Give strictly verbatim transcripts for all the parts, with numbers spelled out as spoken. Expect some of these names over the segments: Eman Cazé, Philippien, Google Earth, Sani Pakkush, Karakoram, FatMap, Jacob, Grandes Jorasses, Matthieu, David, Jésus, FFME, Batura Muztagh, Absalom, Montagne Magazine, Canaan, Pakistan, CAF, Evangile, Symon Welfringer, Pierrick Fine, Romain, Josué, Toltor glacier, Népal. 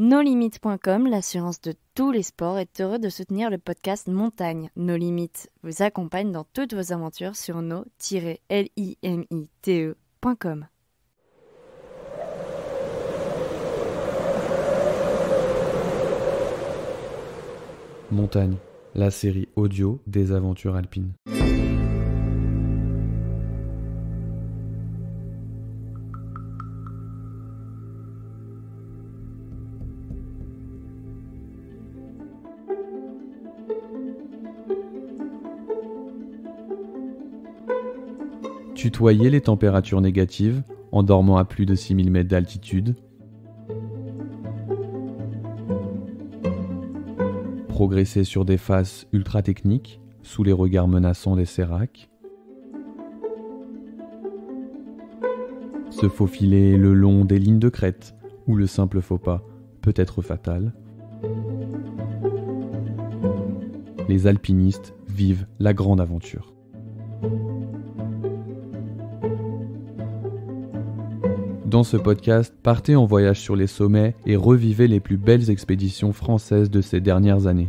nos limites point com, l'assurance de tous les sports, est heureux de soutenir le podcast Montagne. Nos Limites vous accompagne dans toutes vos aventures sur nos tiret limite point com. Montagne, la série audio des aventures alpines. Tutoyer les températures négatives en dormant à plus de six mille mètres d'altitude. Progresser sur des faces ultra techniques sous les regards menaçants des séracs. Se faufiler le long des lignes de crête où le simple faux pas peut être fatal. Les alpinistes vivent la grande aventure. Dans ce podcast, partez en voyage sur les sommets et revivez les plus belles expéditions françaises de ces dernières années.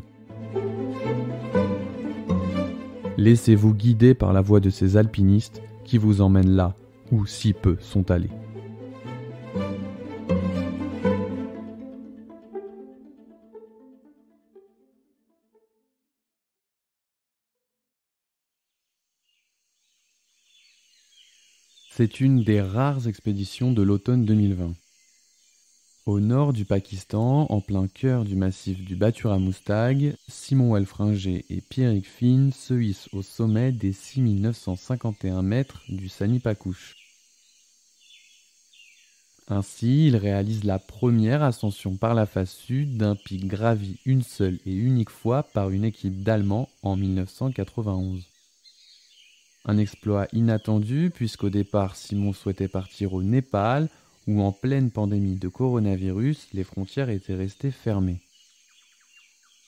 Laissez-vous guider par la voix de ces alpinistes qui vous emmènent là où si peu sont allés. C'est une des rares expéditions de l'automne deux mille vingt. Au nord du Pakistan, en plein cœur du massif du Batura Muztagh, Symon Welfringer et Pierrick Fine se hissent au sommet des six mille neuf cent cinquante et un mètres du Sani Pakkush. Ainsi, ils réalisent la première ascension par la face sud d'un pic gravi une seule et unique fois par une équipe d'Allemands en mille neuf cent quatre-vingt-onze. Un exploit inattendu puisqu'au départ Simon souhaitait partir au Népal où en pleine pandémie de coronavirus, les frontières étaient restées fermées.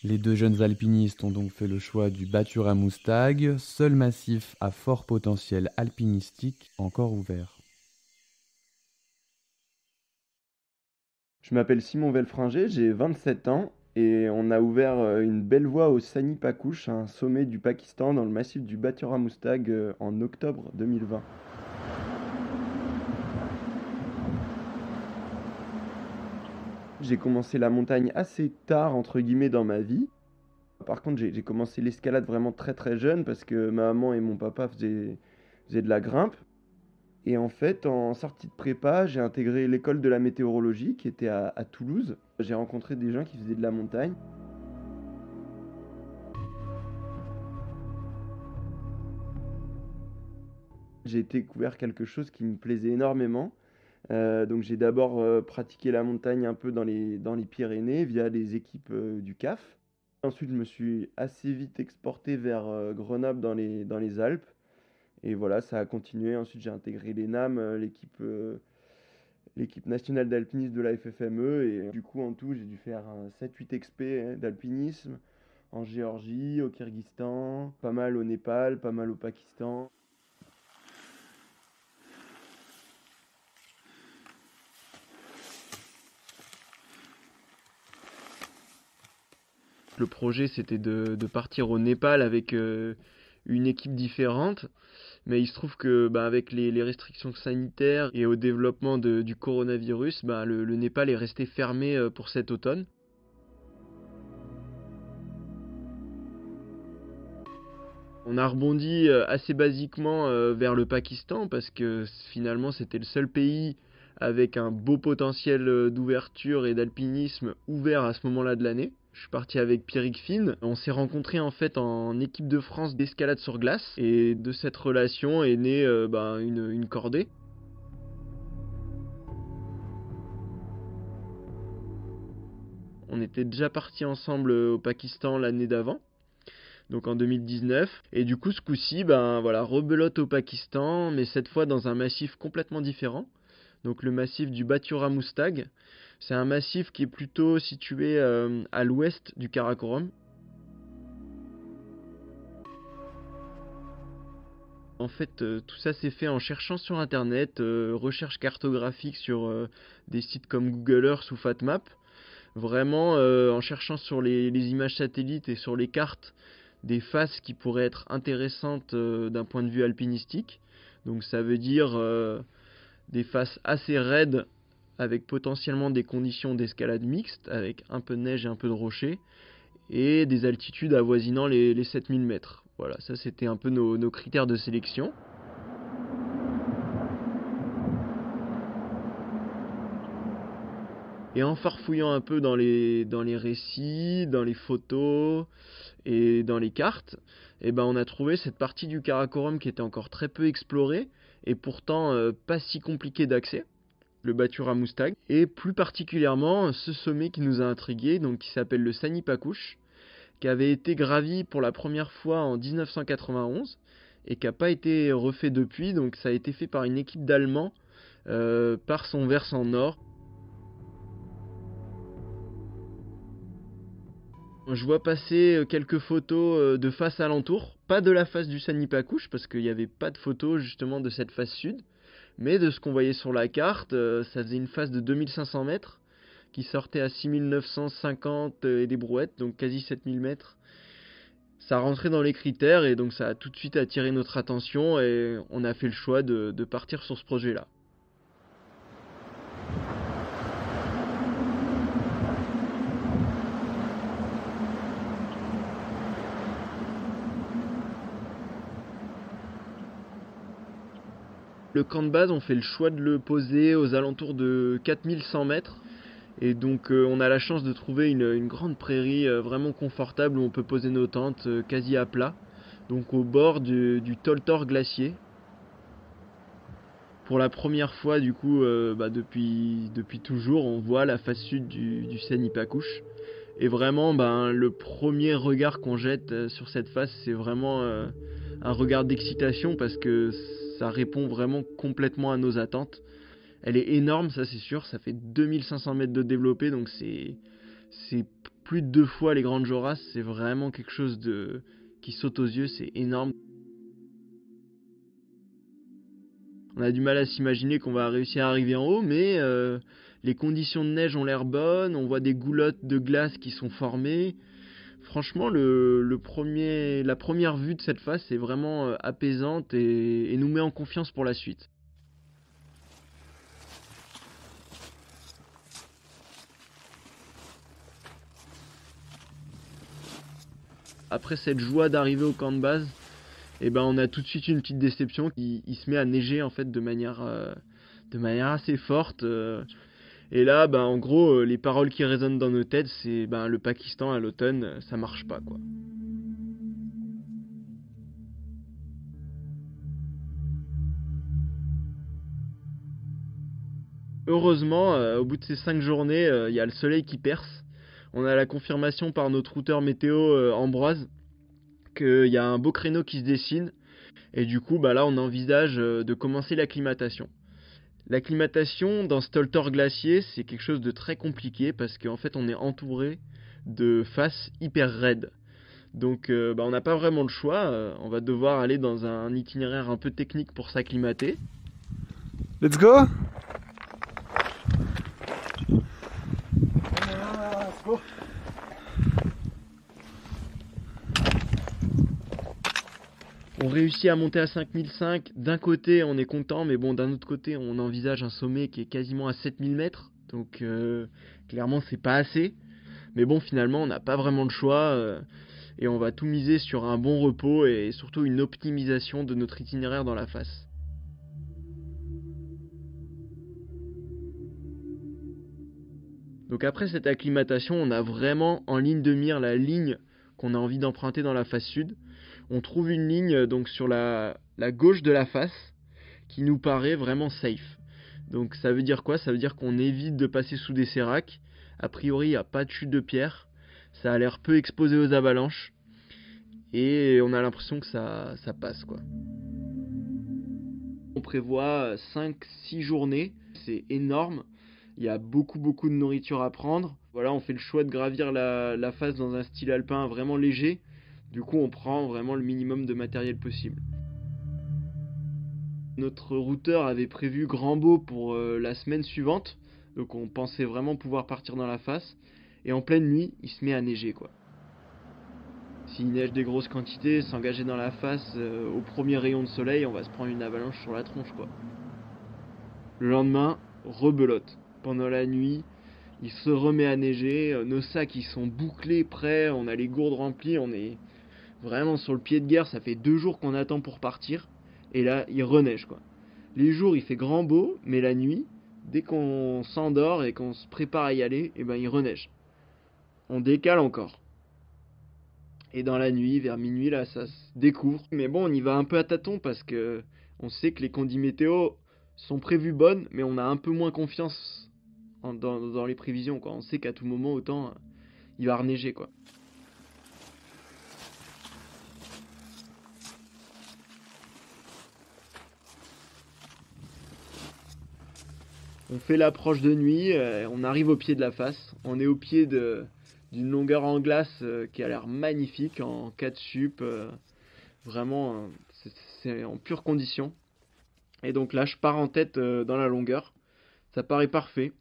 Les deux jeunes alpinistes ont donc fait le choix du Batura Muztagh, seul massif à fort potentiel alpinistique encore ouvert. Je m'appelle Symon Welfringer, j'ai vingt-sept ans. Et on a ouvert une belle voie au Sani Pakkush, un sommet du Pakistan dans le massif du Batura Muztagh en octobre deux mille vingt. J'ai commencé la montagne assez tard, entre guillemets, dans ma vie. Par contre, j'ai, j'ai commencé l'escalade vraiment très très jeune parce que ma maman et mon papa faisaient, faisaient de la grimpe. Et en fait, en sortie de prépa, j'ai intégré l'école de la météorologie qui était à, à Toulouse. J'ai rencontré des gens qui faisaient de la montagne. J'ai découvert quelque chose qui me plaisait énormément. Euh, donc j'ai d'abord euh, pratiqué la montagne un peu dans les, dans les Pyrénées via les équipes euh, du C A F. Ensuite, je me suis assez vite exporté vers euh, Grenoble dans les, dans les Alpes. Et voilà, ça a continué. Ensuite, j'ai intégré l'ENAM, l'équipe, euh, l'équipe nationale d'alpinisme de la F F M E. Et du coup, en tout, j'ai dû faire sept huit expé d'alpinisme en Géorgie, au Kyrgyzstan, pas mal au Népal, pas mal au Pakistan. Le projet, c'était de, de partir au Népal avec... Euh, une équipe différente, mais il se trouve que bah, avec les, les restrictions sanitaires et au développement de, du coronavirus, bah, le, le Népal est resté fermé pour cet automne. On a rebondi assez basiquement vers le Pakistan parce que finalement c'était le seul pays avec un beau potentiel d'ouverture et d'alpinisme ouvert à ce moment-là de l'année. Je suis parti avec Pierrick Fine. On s'est rencontrés en fait en équipe de France d'escalade sur glace. Et de cette relation est née euh, bah, une, une cordée. On était déjà partis ensemble au Pakistan l'année d'avant, donc en deux mille dix-neuf. Et du coup, ce coup-ci, ben, voilà, rebelote au Pakistan, mais cette fois dans un massif complètement différent. Donc le massif du Batura Muztagh, c'est un massif qui est plutôt situé euh, à l'ouest du Karakoram. En fait, euh, tout ça s'est fait en cherchant sur internet, euh, recherche cartographique sur euh, des sites comme Google Earth ou FatMap. Vraiment, euh, en cherchant sur les, les images satellites et sur les cartes, des faces qui pourraient être intéressantes euh, d'un point de vue alpinistique. Donc ça veut dire euh, des faces assez raides, avec potentiellement des conditions d'escalade mixte, avec un peu de neige et un peu de rocher, et des altitudes avoisinant les, les sept mille mètres. Voilà, ça c'était un peu nos, nos critères de sélection. Et en farfouillant un peu dans les, dans les récits, dans les photos et dans les cartes, eh ben on a trouvé cette partie du Karakoram qui était encore très peu explorée, et pourtant euh, pas si compliquée d'accès, le Batura Muztagh, et plus particulièrement ce sommet qui nous a intrigués, donc qui s'appelle le Sani Pakkush, qui avait été gravi pour la première fois en mille neuf cent quatre-vingt-onze et qui n'a pas été refait depuis. Donc ça a été fait par une équipe d'Allemands euh, par son versant nord. Je vois passer quelques photos de face alentour, pas de la face du Sani Pakkush parce qu'il n'y avait pas de photos justement de cette face sud, mais de ce qu'on voyait sur la carte, ça faisait une face de deux mille cinq cents mètres qui sortait à six mille neuf cent cinquante et des brouettes, donc quasi sept mille mètres. Ça rentrait dans les critères et donc ça a tout de suite attiré notre attention et on a fait le choix de, de partir sur ce projet-là. Le camp de base, on fait le choix de le poser aux alentours de quatre mille cent mètres. Et donc euh, on a la chance de trouver une, une grande prairie euh, vraiment confortable où on peut poser nos tentes euh, quasi à plat. Donc au bord du, du Toltor glacier. Pour la première fois du coup, euh, bah, depuis, depuis toujours, on voit la face sud du, du Sani Pakkush. Et vraiment, bah, le premier regard qu'on jette euh, sur cette face, c'est vraiment euh, un regard d'excitation parce que ça répond vraiment complètement à nos attentes. Elle est énorme, ça c'est sûr, ça fait deux mille cinq cents mètres de développé, donc c'est plus de deux fois les Grandes Jorasses, c'est vraiment quelque chose de, qui saute aux yeux, c'est énorme. On a du mal à s'imaginer qu'on va réussir à arriver en haut, mais euh, les conditions de neige ont l'air bonnes, on voit des goulottes de glace qui sont formées. Franchement, le, le premier, la première vue de cette face est vraiment apaisante et, et nous met en confiance pour la suite. Après cette joie d'arriver au camp de base, eh ben on a tout de suite une petite déception. Il, il se met à neiger en fait de manière, euh, de manière assez forte. Euh, Et là, bah, en gros, les paroles qui résonnent dans nos têtes, c'est bah, le Pakistan à l'automne, ça marche pas, quoi. Heureusement, euh, au bout de ces cinq journées, il euh, y a le soleil qui perce. On a la confirmation par notre routeur météo euh, Ambroise qu'il y a un beau créneau qui se dessine. Et du coup, bah, là, on envisage euh, de commencer l'acclimatation. L'acclimatation dans ce Toltor glacier, c'est quelque chose de très compliqué parce qu'en fait on est entouré de faces hyper raides. Donc euh, bah, on n'a pas vraiment le choix, euh, on va devoir aller dans un itinéraire un peu technique pour s'acclimater. Let's go. On réussit à monter à cinq mille cinq. D'un côté, on est content, mais bon, d'un autre côté, on envisage un sommet qui est quasiment à sept mille mètres. Donc, euh, clairement, c'est pas assez. Mais bon, finalement, on n'a pas vraiment le choix. Euh, et on va tout miser sur un bon repos et surtout une optimisation de notre itinéraire dans la face. Donc, après cette acclimatation, on a vraiment en ligne de mire la ligne qu'on a envie d'emprunter dans la face sud. On trouve une ligne donc sur la, la gauche de la face qui nous paraît vraiment safe. Donc ça veut dire quoi? Ça veut dire qu'on évite de passer sous des séracs. A priori, il n'y a pas de chute de pierre. Ça a l'air peu exposé aux avalanches. Et on a l'impression que ça, ça passe, quoi. On prévoit cinq six journées. C'est énorme. Il y a beaucoup, beaucoup de nourriture à prendre. Voilà, on fait le choix de gravir la, la face dans un style alpin vraiment léger. Du coup, on prend vraiment le minimum de matériel possible. Notre routeur avait prévu Grand Beau pour euh, la semaine suivante. Donc on pensait vraiment pouvoir partir dans la face. et en pleine nuit, il se met à neiger, quoi. S'il neige des grosses quantités, s'engager dans la face euh, au premier rayon de soleil, on va se prendre une avalanche sur la tronche, quoi. Le lendemain, rebelote. Pendant la nuit, il se remet à neiger, nos sacs ils sont bouclés, prêts, on a les gourdes remplies, on est vraiment sur le pied de guerre, ça fait deux jours qu'on attend pour partir, et là, il reneige, quoi. Les jours, il fait grand beau, mais la nuit, dès qu'on s'endort et qu'on se prépare à y aller, eh ben, il reneige. On décale encore. Et dans la nuit, vers minuit, là, ça se découvre. Mais bon, on y va un peu à tâtons parce que on sait que les conditions météo sont prévues bonnes, mais on a un peu moins confiance en, dans, dans les prévisions, quoi. On sait qu'à tout moment, autant, il va reneiger, quoi. On fait l'approche de nuit, euh, on arrive au pied de la face, on est au pied d'une longueur en glace euh, qui a l'air magnifique, en quatre sup, euh, vraiment, c'est en pure condition. Et donc là, je pars en tête euh, dans la longueur, ça paraît parfait.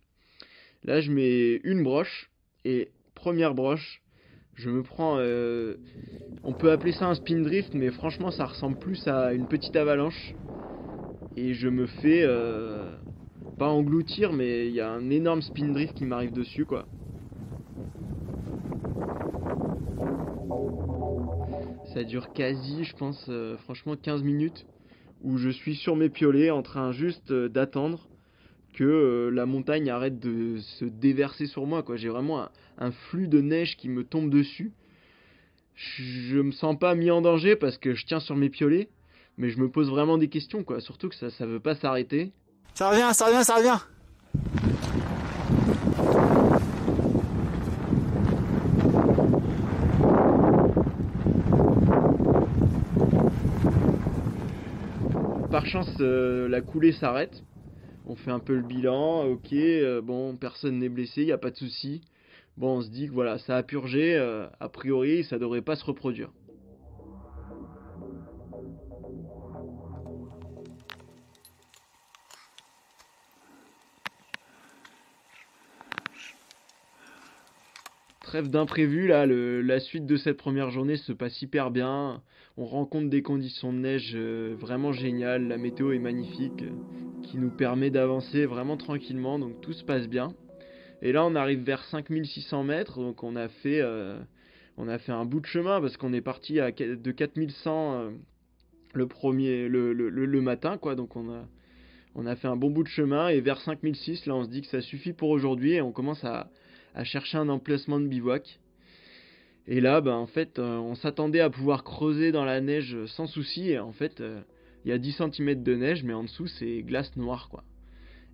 Là, je mets une broche, et première broche, je me prends, euh, on peut appeler ça un spin drift, mais franchement, ça ressemble plus à une petite avalanche, et je me fais... Euh, pas engloutir, mais il y a un énorme spin drift qui m'arrive dessus, quoi. Ça dure quasi, je pense, euh, franchement quinze minutes où je suis sur mes piolets en train juste euh, d'attendre que euh, la montagne arrête de se déverser sur moi, quoi. J'ai vraiment un, un flux de neige qui me tombe dessus. Je me sens pas mis en danger parce que je tiens sur mes piolets, mais je me pose vraiment des questions, quoi. Surtout que ça, ça veut pas s'arrêter. Ça revient, ça revient, ça revient. Par chance, euh, la coulée s'arrête. On fait un peu le bilan. Ok, euh, bon, personne n'est blessé, il n'y a pas de souci. Bon, on se dit que voilà, ça a purgé. Euh, a priori, ça ne devrait pas se reproduire. Trêve d'imprévu, là, le, la suite de cette première journée se passe hyper bien. On rencontre des conditions de neige euh, vraiment géniales, la météo est magnifique, euh, qui nous permet d'avancer vraiment tranquillement, donc tout se passe bien. Et là, on arrive vers cinq mille six cents mètres, donc on a fait, euh, on a fait un bout de chemin parce qu'on est parti à, de quatre mille cent euh, le premier, le, le, le, le matin, quoi. Donc on a, on a fait un bon bout de chemin et vers cinq mille six cents, là, on se dit que ça suffit pour aujourd'hui et on commence à à chercher un emplacement de bivouac. Et là, ben, en fait, euh, on s'attendait à pouvoir creuser dans la neige sans souci. Et en fait, il euh, y a dix centimètres de neige, mais en dessous, c'est glace noire, quoi.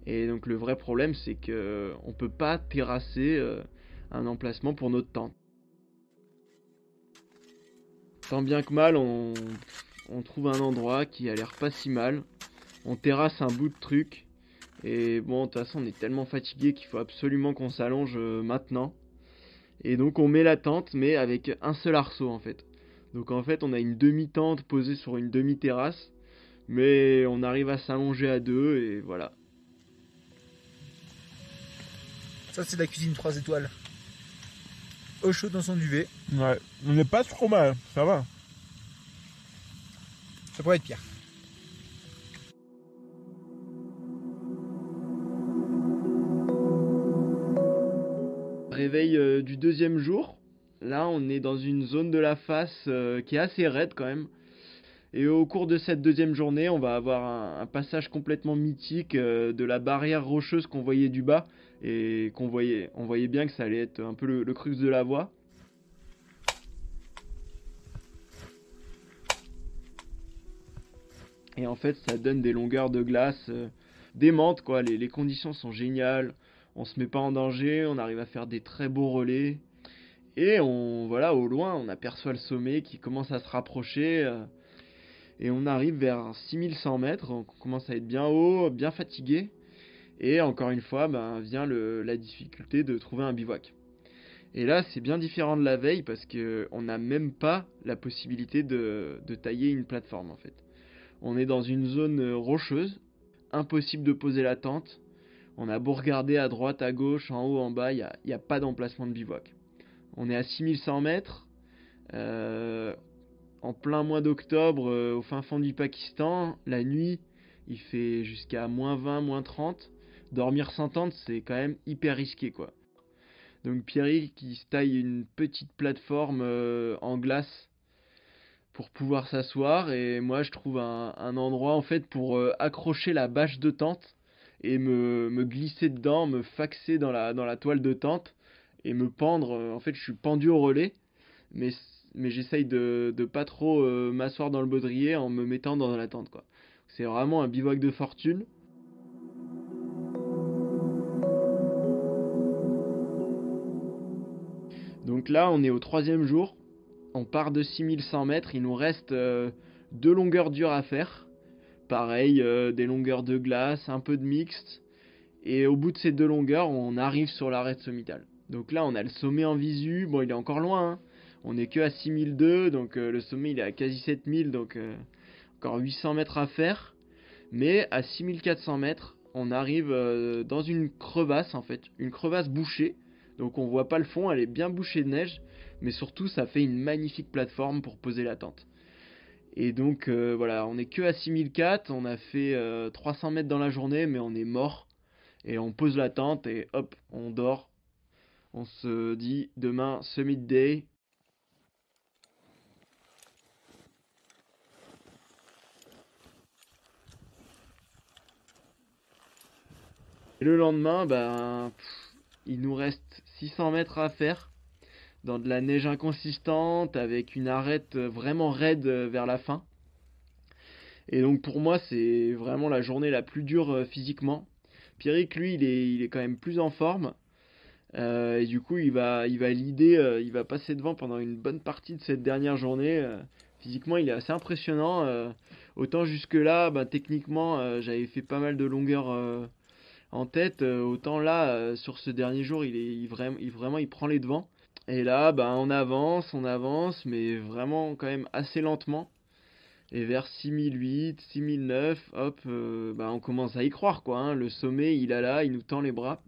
Et donc, le vrai problème, c'est qu'on ne peut pas terrasser euh, un emplacement pour notre tente. Tant bien que mal, on, on trouve un endroit qui a l'air pas si mal. On terrasse un bout de truc. Et bon, de toute façon, on est tellement fatigué qu'il faut absolument qu'on s'allonge euh, maintenant. Et donc, on met la tente, mais avec un seul arceau, en fait. Donc, en fait, on a une demi-tente posée sur une demi-terrasse. Mais on arrive à s'allonger à deux, et voilà. Ça, c'est la cuisine trois étoiles. Au chaud dans son duvet. Ouais, on n'est pas trop mal, ça va. Ça pourrait être pire. Réveil du deuxième jour, là on est dans une zone de la face euh, qui est assez raide quand même, et au cours de cette deuxième journée on va avoir un, un passage complètement mythique euh, de la barrière rocheuse qu'on voyait du bas et qu'on voyait, on voyait bien que ça allait être un peu le, le crux de la voie. Et en fait ça donne des longueurs de glace euh, démentes, quoi. Les, les conditions sont géniales. On se met pas en danger, on arrive à faire des très beaux relais. Et on, voilà, au loin, on aperçoit le sommet qui commence à se rapprocher. Euh, et on arrive vers six mille cent mètres, on commence à être bien haut, bien fatigué. Et encore une fois, ben, vient le, la difficulté de trouver un bivouac. Et là, c'est bien différent de la veille parce qu'on n'a même pas la possibilité de, de tailler une plateforme, en fait. On est dans une zone rocheuse, impossible de poser la tente. On a beau regarder à droite, à gauche, en haut, en bas, il n'y a, y a pas d'emplacement de bivouac. On est à six mille cent mètres, euh, en plein mois d'octobre, euh, au fin fond du Pakistan. La nuit, il fait jusqu'à moins vingt, moins trente. Dormir sans tente, c'est quand même hyper risqué, quoi. Donc Pierrick qui se taille une petite plateforme euh, en glace pour pouvoir s'asseoir, et moi je trouve un, un endroit en fait pour euh, accrocher la bâche de tente et me, me glisser dedans, me faxer dans la, dans la toile de tente et me pendre. En fait je suis pendu au relais, mais, mais j'essaye de, de pas trop euh, m'asseoir dans le baudrier en me mettant dans la tente, quoi. C'est vraiment un bivouac de fortune. Donc là, on est au troisième jour, on part de six mille cent mètres, il nous reste euh, deux longueurs dures à faire. Pareil, euh, des longueurs de glace, un peu de mixte. Et au bout de ces deux longueurs, on arrive sur l'arête sommitale. Donc là, on a le sommet en visu, bon il est encore loin, hein. On n'est que à six mille deux, donc euh, le sommet il est à quasi sept mille, donc euh, encore huit cents mètres à faire. Mais à six mille quatre cents mètres, on arrive euh, dans une crevasse en fait, une crevasse bouchée. Donc on voit pas le fond, elle est bien bouchée de neige, mais surtout ça fait une magnifique plateforme pour poser la tente. Et donc euh, voilà, on est que à six mille quatre, on a fait euh, trois cents mètres dans la journée, mais on est mort. Et on pose la tente et hop, on dort. On se dit demain summit day. Et le lendemain, ben... Pff, il nous reste six cents mètres à faire, dans de la neige inconsistante, avec une arête vraiment raide vers la fin. Et donc pour moi, c'est vraiment la journée la plus dure physiquement. Pierrick, lui, il est, il est quand même plus en forme. Euh, et du coup, il va, il va leader, euh, il va passer devant pendant une bonne partie de cette dernière journée. Euh, physiquement, il est assez impressionnant. Euh, autant jusque-là, bah, techniquement, euh, j'avais fait pas mal de longueurs... Euh, en tête, autant là, euh, sur ce dernier jour, il est il vraiment, il vraiment il prend les devants. Et là, ben, on avance, on avance, mais vraiment quand même assez lentement. Et vers six mille huit, six mille neuf, hop, euh, ben, on commence à y croire, quoi, hein. Le sommet, il a là, il nous tend les bras.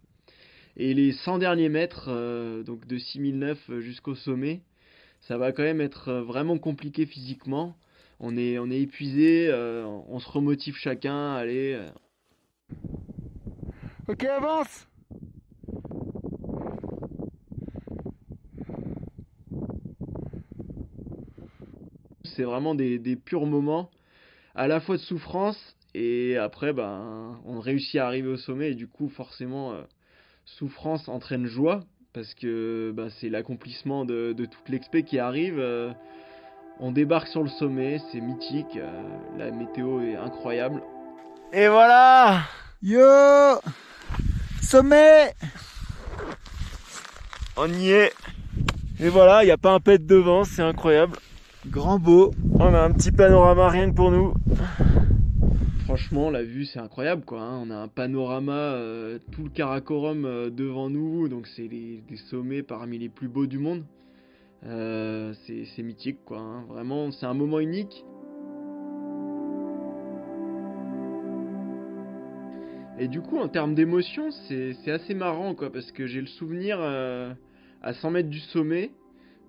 Et les cent derniers mètres, euh, donc de six mille neuf jusqu'au sommet, ça va quand même être vraiment compliqué physiquement. On est, on est épuisé, euh, on se remotive chacun, allez... Euh... Ok, avance. C'est vraiment des, des purs moments, à la fois de souffrance, et après, ben, on réussit à arriver au sommet, et du coup, forcément, euh, souffrance entraîne joie, parce que ben, c'est l'accomplissement de, de toute l'expé qui arrive. Euh, on débarque sur le sommet, c'est mythique, euh, la météo est incroyable. Et voilà. Yo. Sommet. On y est. Et voilà, il n'y a pas un pet de vent, c'est incroyable. Grand beau. On a un petit panorama rien que pour nous. Franchement, la vue, c'est incroyable, quoi, hein. On a un panorama, euh, tout le Karakoram euh, devant nous. Donc c'est des sommets parmi les plus beaux du monde. Euh, c'est mythique, quoi, hein. Vraiment, c'est un moment unique. Et du coup, en termes d'émotion, c'est assez marrant, quoi, parce que j'ai le souvenir, euh, à cent mètres du sommet,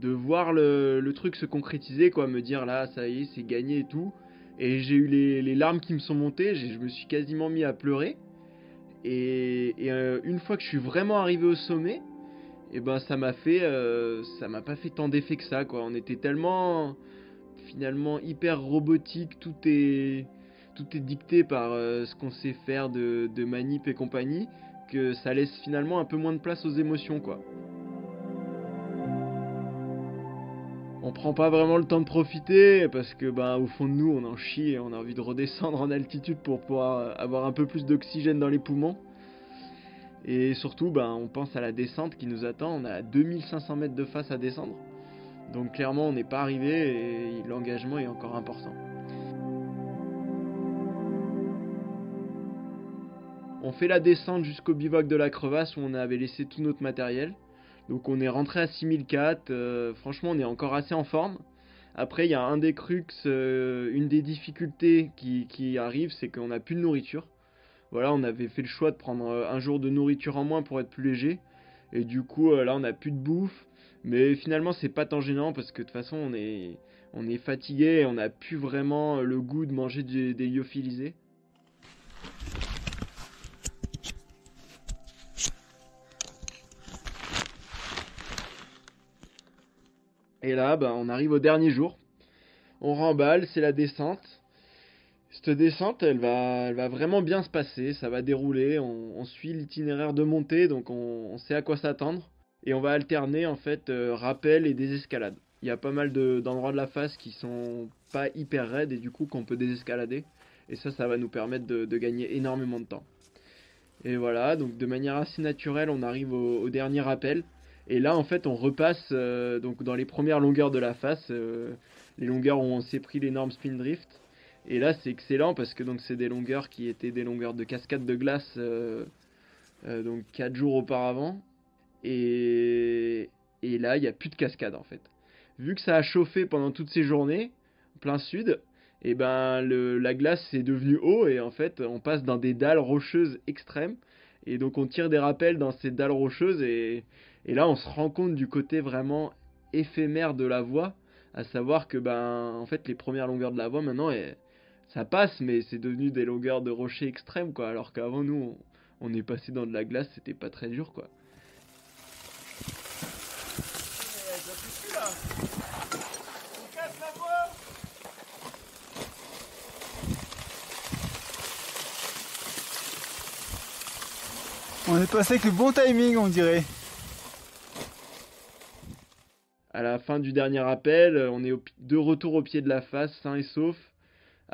de voir le, le truc se concrétiser, quoi, me dire là, ça y est, c'est gagné et tout. Et j'ai eu les, les larmes qui me sont montées, je me suis quasiment mis à pleurer. Et, et euh, une fois que je suis vraiment arrivé au sommet, et ben ça m'a fait, euh, ça m'a pas fait tant d'effet que ça, quoi. On était tellement, finalement, hyper robotique, tout est... Tout est dicté par euh, ce qu'on sait faire de, de manip et compagnie, que ça laisse finalement un peu moins de place aux émotions, quoi. On prend pas vraiment le temps de profiter parce que bah, au fond de nous on en chie et on a envie de redescendre en altitude pour pouvoir euh, avoir un peu plus d'oxygène dans les poumons. Et surtout bah, on pense à la descente qui nous attend, on a deux mille cinq cents mètres de face à descendre. Donc clairement on n'est pas arrivé et l'engagement est encore important. On fait la descente jusqu'au bivouac de la crevasse où on avait laissé tout notre matériel. Donc on est rentré à six mille quatre, euh, franchement on est encore assez en forme. Après il y a un des crux, euh, une des difficultés qui, qui arrive, c'est qu'on n'a plus de nourriture. Voilà, on avait fait le choix de prendre un jour de nourriture en moins pour être plus léger. Et du coup, là, on n'a plus de bouffe. Mais finalement, c'est pas tant gênant parce que de toute façon, on est, on est fatigué et on n'a plus vraiment le goût de manger des, des lyophilisés. Et là, bah, on arrive au dernier jour. On remballe, c'est la descente. Cette descente, elle va, elle va vraiment bien se passer, ça va dérouler, on, on suit l'itinéraire de montée, donc on, on sait à quoi s'attendre. Et on va alterner en fait euh, rappel et désescalade. Il y a pas mal d'endroits de, de la face qui sont pas hyper raides et du coup qu'on peut désescalader. Et ça, ça va nous permettre de, de gagner énormément de temps. Et voilà, donc de manière assez naturelle, on arrive au, au dernier rappel. Et là, en fait, on repasse euh, donc dans les premières longueurs de la face, euh, les longueurs où on s'est pris l'énorme spin drift. Et là c'est excellent parce que donc c'est des longueurs qui étaient des longueurs de cascade de glace euh, euh, donc quatre jours auparavant. Et, et là il n'y a plus de cascade en fait. Vu que ça a chauffé pendant toutes ces journées, plein sud, et ben le, la glace est devenue eau et en fait on passe dans des dalles rocheuses extrêmes. Et donc on tire des rappels dans ces dalles rocheuses et, et là on se rend compte du côté vraiment éphémère de la voie. À savoir que ben en fait les premières longueurs de la voie maintenant... Elles, ça passe, mais c'est devenu des longueurs de rochers extrêmes, quoi. Alors qu'avant, nous, on, on est passé dans de la glace, c'était pas très dur, quoi. On est passé avec le bon timing, on dirait. À la fin du dernier rappel, on est au, de retour au pied de la face, sain et sauf.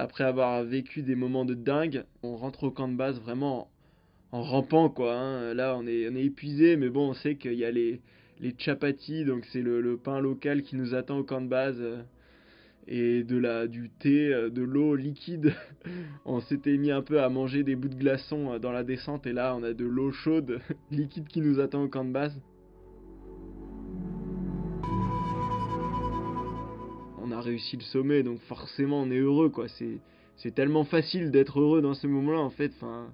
Après avoir vécu des moments de dingue, on rentre au camp de base vraiment en, en rampant, quoi. Hein. Là, on est, on est épuisé, mais bon, on sait qu'il y a les, les chapatis, donc c'est le, le pain local qui nous attend au camp de base. Euh, et de la, du thé, euh, de l'eau liquide. On s'était mis un peu à manger des bouts de glaçons euh, dans la descente, et là, on a de l'eau chaude liquide qui nous attend au camp de base. On a réussi le sommet, donc forcément on est heureux, quoi. C'est tellement facile d'être heureux dans ce moment là en fait. Enfin,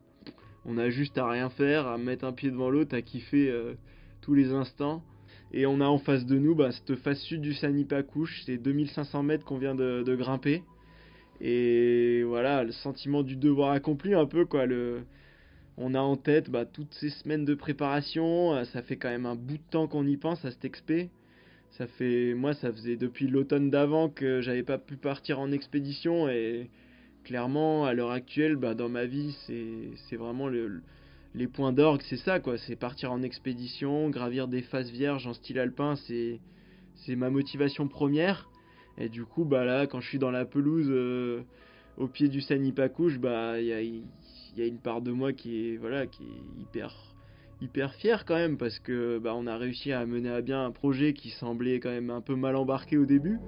on a juste à rien faire, à mettre un pied devant l'autre, à kiffer euh, tous les instants. Et on a en face de nous bah, cette face sud du Sani Pakkush, c'est deux mille cinq cents mètres qu'on vient de, de grimper. Et voilà, le sentiment du devoir accompli un peu, quoi. Le... on a en tête bah, toutes ces semaines de préparation, ça fait quand même un bout de temps qu'on y pense à cet expé. Ça fait, moi, ça faisait depuis l'automne d'avant que j'avais pas pu partir en expédition et clairement, à l'heure actuelle, bah, dans ma vie, c'est vraiment le, les points d'orgue, c'est ça, quoi. C'est partir en expédition, gravir des faces vierges en style alpin, c'est ma motivation première. Et du coup, bah là, quand je suis dans la pelouse euh, au pied du Sani Pakkush, bah il y a, y a une part de moi qui est, voilà, qui est hyper... hyper fier quand même parce que bah, on a réussi à mener à bien un projet qui semblait quand même un peu mal embarqué au début.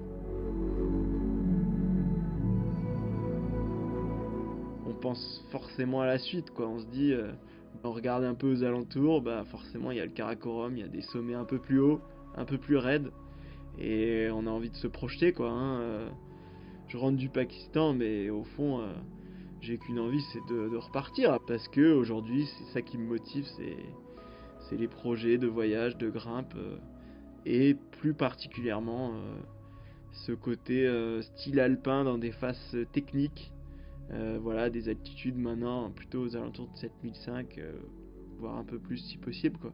On pense forcément à la suite, quoi. On se dit, euh, on regarde un peu aux alentours, bah forcément il y a le Karakoram, il y a des sommets un peu plus hauts, un peu plus raides, et on a envie de se projeter, quoi. Hein. Euh, je rentre du Pakistan, mais au fond. Euh, J'ai qu'une envie, c'est de, de repartir, parce que aujourd'hui, c'est ça qui me motive, c'est les projets de voyage, de grimpe, euh, et plus particulièrement euh, ce côté euh, style alpin dans des faces techniques, euh, voilà, des altitudes maintenant plutôt aux alentours de sept mille cinq, euh, voire un peu plus si possible, quoi.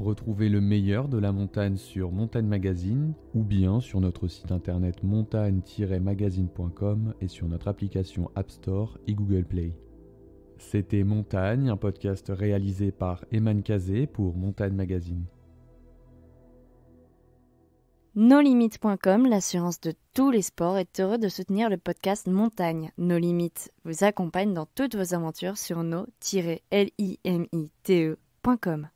Retrouvez le meilleur de la montagne sur Montagne Magazine ou bien sur notre site internet montagne tiret magazine point com et sur notre application App Store et Google Play. C'était Montagne, un podcast réalisé par Eman Cazé pour Montagne Magazine. nos limites point com, l'assurance de tous les sports, est heureux de soutenir le podcast Montagne. Nos Limites vous accompagne dans toutes vos aventures sur nos tiret limites point com.